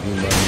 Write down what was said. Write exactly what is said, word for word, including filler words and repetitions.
talking about.